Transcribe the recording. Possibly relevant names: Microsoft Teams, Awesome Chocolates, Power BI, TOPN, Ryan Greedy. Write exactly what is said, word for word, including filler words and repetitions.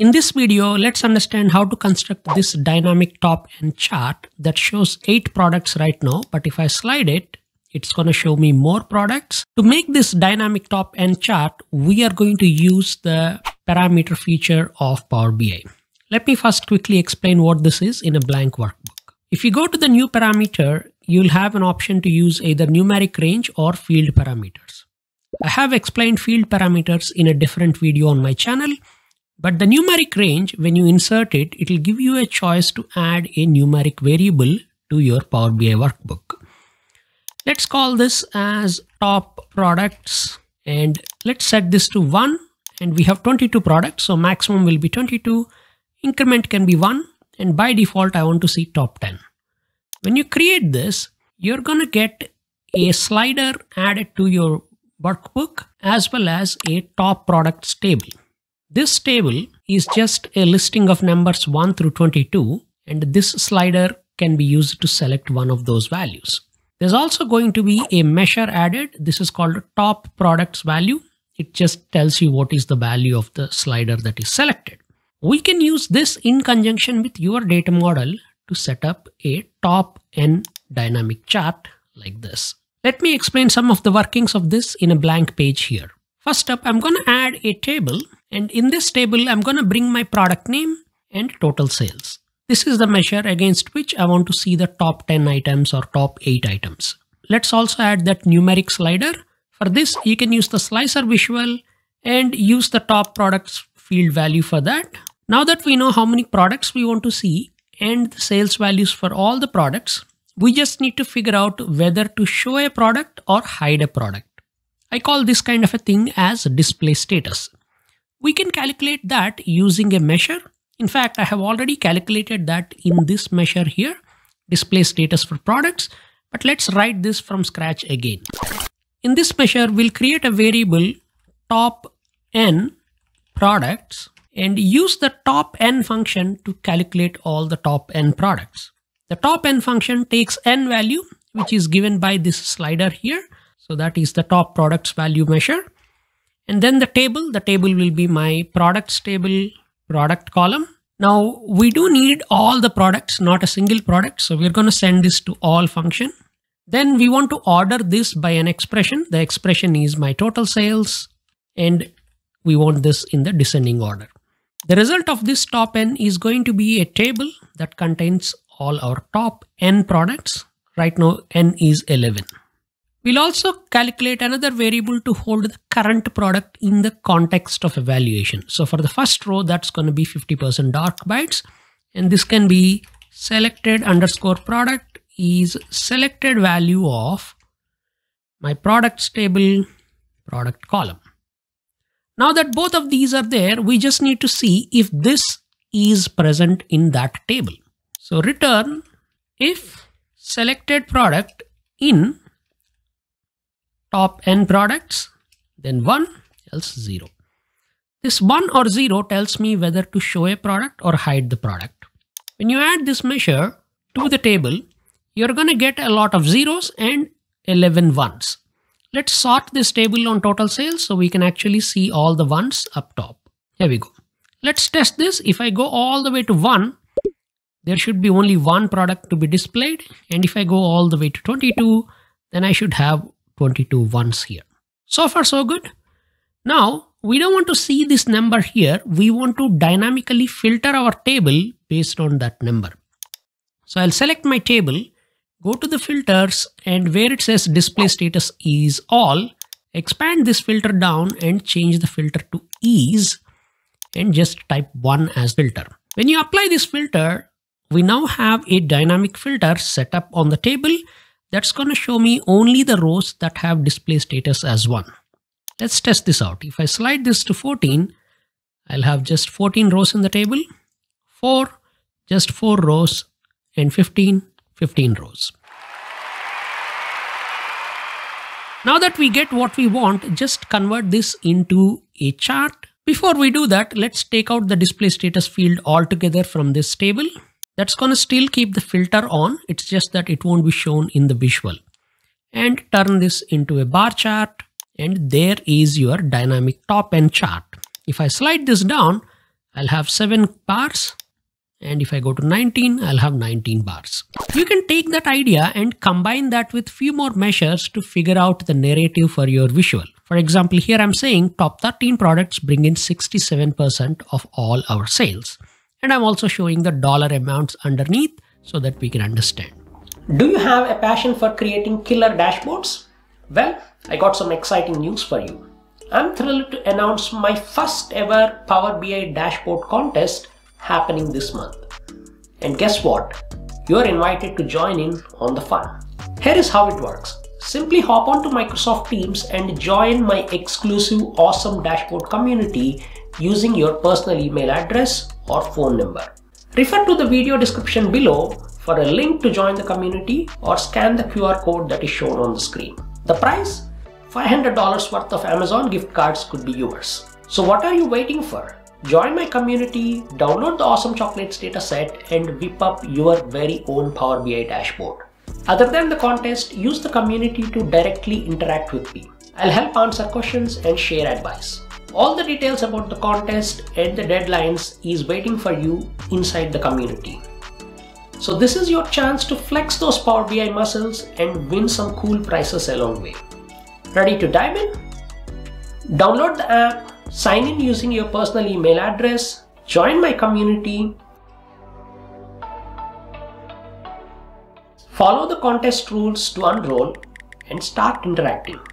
In this video, let's understand how to construct this dynamic top end chart that shows eight products right now. But if I slide it, it's going to show me more products. To make this dynamic top end chart, we are going to use the parameter feature of Power B I. Let me first quickly explain what this is in a blank workbook. If you go to the new parameter, you'll have an option to use either numeric range or field parameters. I have explained field parameters in a different video on my channel. But the numeric range, when you insert it, it will give you a choice to add a numeric variable to your Power B I workbook. Let's call this as top products and let's set this to one, and we have twenty-two products. So maximum will be twenty-two, increment can be one, and by default, I want to see top ten. When you create this, you're going to get a slider added to your workbook as well as a top products table. This table is just a listing of numbers one through twenty-two, and this slider can be used to select one of those values. There's also going to be a measure added. This is called top products value. It just tells you what is the value of the slider that is selected. We can use this in conjunction with your data model to set up a top N dynamic chart like this. Let me explain some of the workings of this in a blank page here. First up, I'm going to add a table, and in this table, I'm going to bring my product name and total sales. This is the measure against which I want to see the top ten items or top eight items. Let's also add that numeric slider. For this, you can use the slicer visual and use the top products field value for that. Now that we know how many products we want to see and the sales values for all the products, we just need to figure out whether to show a product or hide a product. I call this kind of a thing as display status. We can calculate that using a measure. In fact, I have already calculated that in this measure here, display status for products, but let's write this from scratch again. In this measure, we'll create a variable top n products and use the top n function to calculate all the top n products. The top n function takes n value, which is given by this slider here. So that is the top products value measure. And then the table, the table will be my products table, product column. Now we do need all the products, not a single product. So we're going to send this to all function. Then we want to order this by an expression. The expression is my total sales, and we want this in the descending order. The result of this top N is going to be a table that contains all our top N products. Right now, N is eleven. We'll also calculate another variable to hold the current product in the context of evaluation. So for the first row, that's going to be fifty percent dark bytes. And this can be selected underscore product is selected value of my products table product column. Now that both of these are there, we just need to see if this is present in that table. So return if selected product in top n products, then one, else zero. This one or zero tells me whether to show a product or hide the product. When you add this measure to the table, you're going to get a lot of zeros and eleven ones. Let's sort this table on total sales so we can actually see all the ones up top. Here we go. Let's test this. If I go all the way to one, there should be only one product to be displayed. And if I go all the way to twenty-two, then I should have twenty-two ones here. So far so good. Now we don't want to see this number here. We want to dynamically filter our table based on that number. So I'll select my table, go to the filters, and where it says display status is all, expand this filter down and change the filter to is and just type one as filter. When you apply this filter, we now have a dynamic filter set up on the table that's going to show me only the rows that have display status as one. Let's test this out. If I slide this to fourteen, I'll have just fourteen rows in the table, four, just four rows, and fifteen, fifteen rows. Now that we get what we want, just convert this into a chart. Before we do that, let's take out the display status field altogether from this table. That's going to still keep the filter on. It's just that it won't be shown in the visual. And turn this into a bar chart. And there is your dynamic top end chart. If I slide this down, I'll have seven bars. And if I go to nineteen, I'll have nineteen bars. You can take that idea and combine that with few more measures to figure out the narrative for your visual. For example, here I'm saying top thirteen products bring in sixty-seven percent of all our sales. And I'm also showing the dollar amounts underneath so that we can understand. Do you have a passion for creating killer dashboards? Well, I got some exciting news for you. I'm thrilled to announce my first ever Power B I dashboard contest happening this month. And guess what? You're invited to join in on the fun. Here is how it works. Simply hop onto Microsoft Teams and join my exclusive Awesome Dashboard community using your personal email address or phone number. Refer to the video description below for a link to join the community or scan the Q R code that is shown on the screen. The price? five hundred dollars worth of Amazon gift cards could be yours. So what are you waiting for? Join my community, download the Awesome Chocolates dataset, and whip up your very own Power B I dashboard. Other than the contest, use the community to directly interact with me. I'll help answer questions and share advice. All the details about the contest and the deadlines is waiting for you inside the community. So this is your chance to flex those Power B I muscles and win some cool prizes along the way. Ready to dive in? Download the app, sign in using your personal email address, join my community, follow the contest rules to enroll, and start interacting.